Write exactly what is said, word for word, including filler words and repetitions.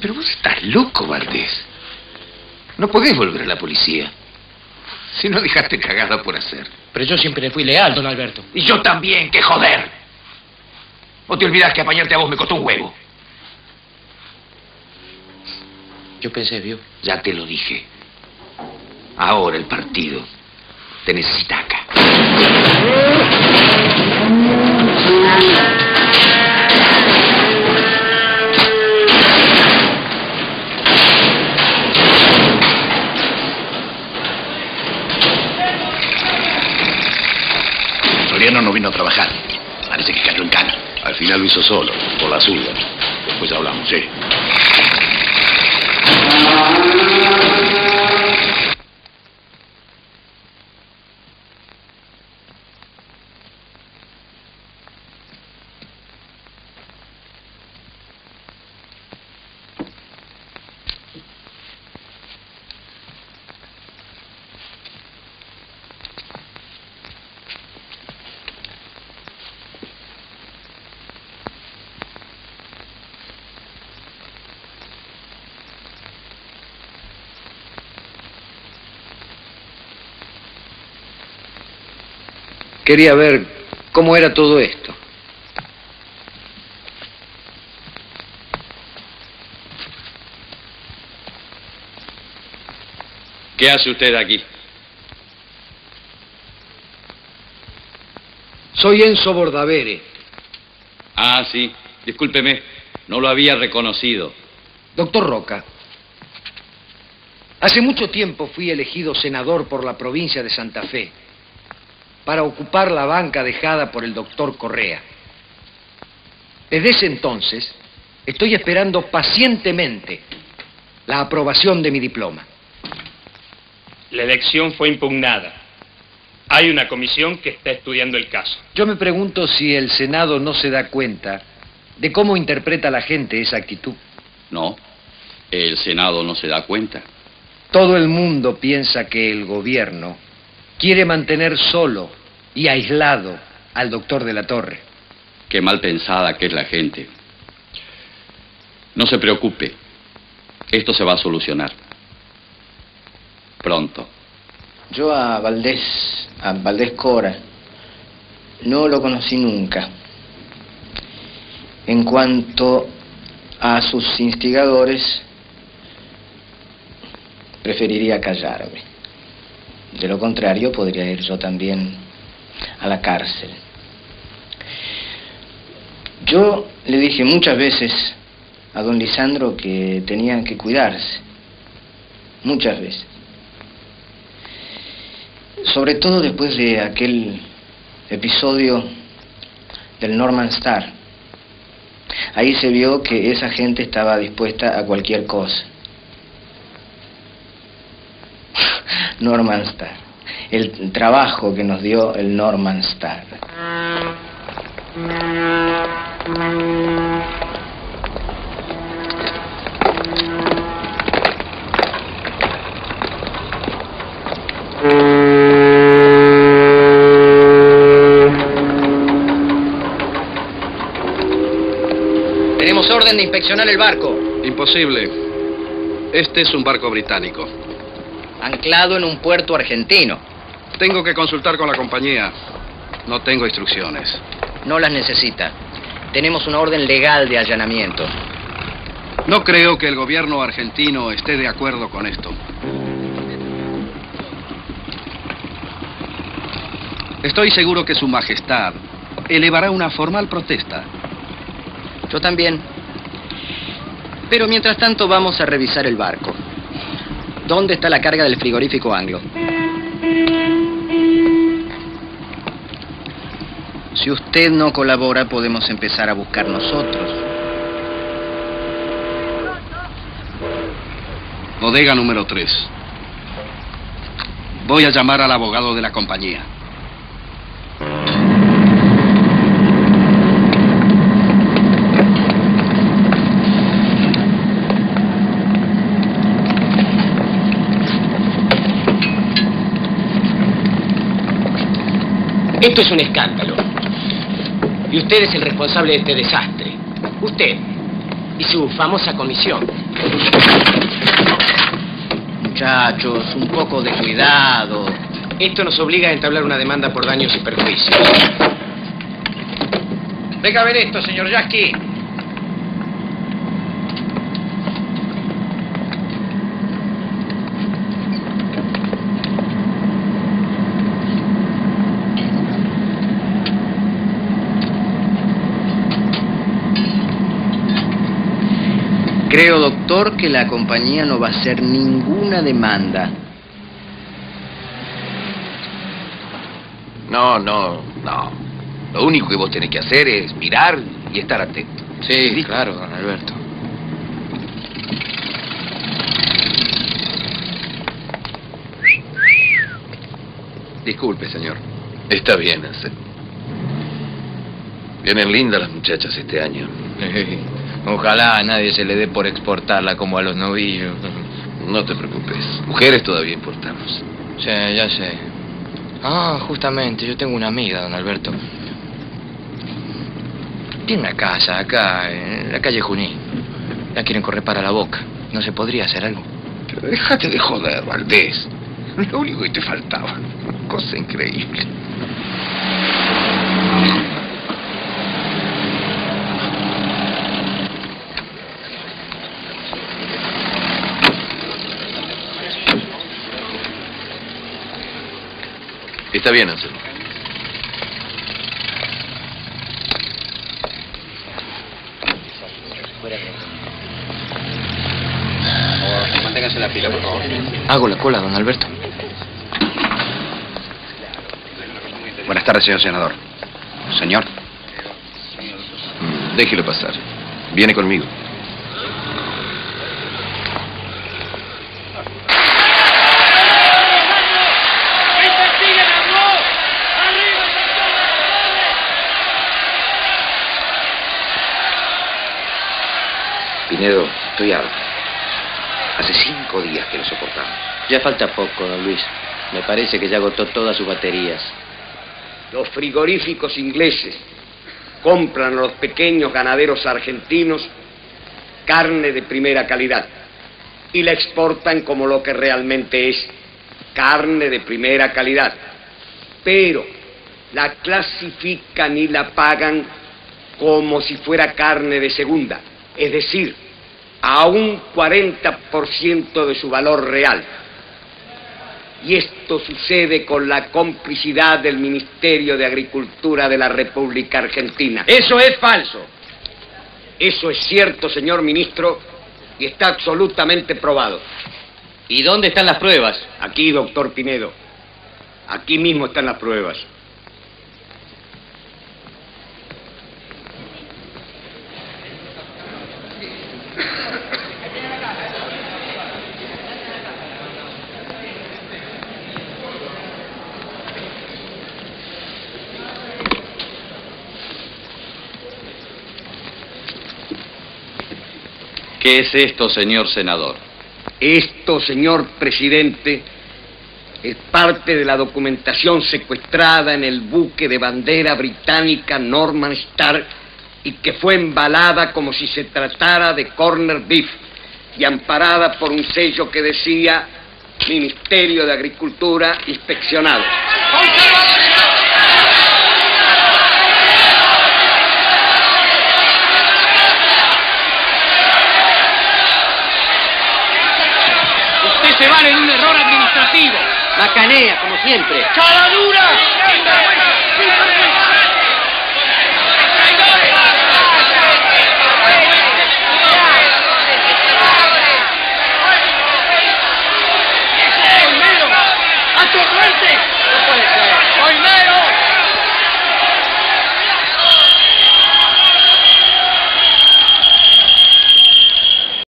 Pero vos estás loco, Valdés. No podés volver a la policía. Si no dejaste cagada por hacer. Pero yo siempre le fui leal, don Alberto. Y yo también, que joder. ¿O te olvidás que apañarte a vos me costó un huevo? Yo pensé, vio. Ya te lo dije. Ahora el partido te necesita acá. Moriano no vino a trabajar. Parece que cayó en cana. Al final lo hizo solo, por la suya. Después hablamos, sí. Quería ver cómo era todo esto. ¿Qué hace usted aquí? Soy Enzo Bordavere. Ah, sí. Discúlpeme, no lo había reconocido. Doctor Roca, hace mucho tiempo fui elegido senador por la provincia de Santa Fe, para ocupar la banca dejada por el doctor Correa. Desde ese entonces, estoy esperando pacientemente la aprobación de mi diploma. La elección fue impugnada. Hay una comisión que está estudiando el caso. Yo me pregunto si el Senado no se da cuenta de cómo interpreta la gente esa actitud. No, el Senado no se da cuenta. Todo el mundo piensa que el gobierno quiere mantener solo y aislado al doctor de la Torre. Qué mal pensada que es la gente. No se preocupe. Esto se va a solucionar. Pronto. Yo a Valdés, a Valdez Cora, no lo conocí nunca. En cuanto a sus instigadores, preferiría callarme. De lo contrario, podría ir yo también a la cárcel. Yo le dije muchas veces a don Lisandro que tenía que cuidarse. Muchas veces. Sobre todo después de aquel episodio del Norman Stark. Ahí se vio que esa gente estaba dispuesta a cualquier cosa. Norman Stark, el trabajo que nos dio el Norman Stark. Tenemos orden de inspeccionar el barco. Imposible. Este es un barco británico. Anclado en un puerto argentino. Tengo que consultar con la compañía. No tengo instrucciones. No las necesita. Tenemos una orden legal de allanamiento. No creo que el gobierno argentino esté de acuerdo con esto. Estoy seguro que su majestad elevará una formal protesta. Yo también. Pero mientras tanto vamos a revisar el barco. ¿Dónde está la carga del frigorífico Anglo? Si usted no colabora, podemos empezar a buscar nosotros. Bodega número tres. Voy a llamar al abogado de la compañía. Esto es un escándalo. Y usted es el responsable de este desastre. Usted y su famosa comisión. Muchachos, un poco de cuidado. Esto nos obliga a entablar una demanda por daños y perjuicios. Venga a ver esto, señor Jasky. Creo, doctor, que la compañía no va a hacer ninguna demanda. No, no, no. Lo único que vos tenés que hacer es mirar y estar atento. Sí, ¿sí? Claro, don Alberto. Disculpe, señor. Está bien, Anselmo. Vienen lindas las muchachas este año. Ojalá a nadie se le dé por exportarla como a los novillos. No te preocupes, mujeres todavía importamos. Sí, ya sé. Ah, justamente, yo tengo una amiga, don Alberto. Tiene una casa acá, en la calle Junín. La quieren correr para la boca. ¿No se podría hacer algo? Pero déjate de joder, Valdés. Lo único que te faltaba. Una cosa increíble. Está bien, Anselmo. Manténgase en la fila, por favor. Hago la cola, don Alberto. Buenas tardes, señor senador. Señor. Déjelo pasar. Viene conmigo. Pinedo, estoy harto. Hace cinco días que lo soportamos. Ya falta poco, don Luis. Me parece que ya agotó todas sus baterías. Los frigoríficos ingleses compran a los pequeños ganaderos argentinos carne de primera calidad y la exportan como lo que realmente es, carne de primera calidad. Pero la clasifican y la pagan como si fuera carne de segunda. Es decir, a un cuarenta por ciento de su valor real. Y esto sucede con la complicidad del Ministerio de Agricultura de la República Argentina. ¡Eso es falso! Eso es cierto, señor ministro, y está absolutamente probado. ¿Y dónde están las pruebas? Aquí, doctor Pinedo. Aquí mismo están las pruebas. ¿Qué es esto, señor senador? Esto, señor presidente, es parte de la documentación secuestrada en el buque de bandera británica Norman Stark y que fue embalada como si se tratara de Corner Beef y amparada por un sello que decía Ministerio de Agricultura inspeccionado. Se van en un error administrativo. Macanea, como siempre. ¡Caladura!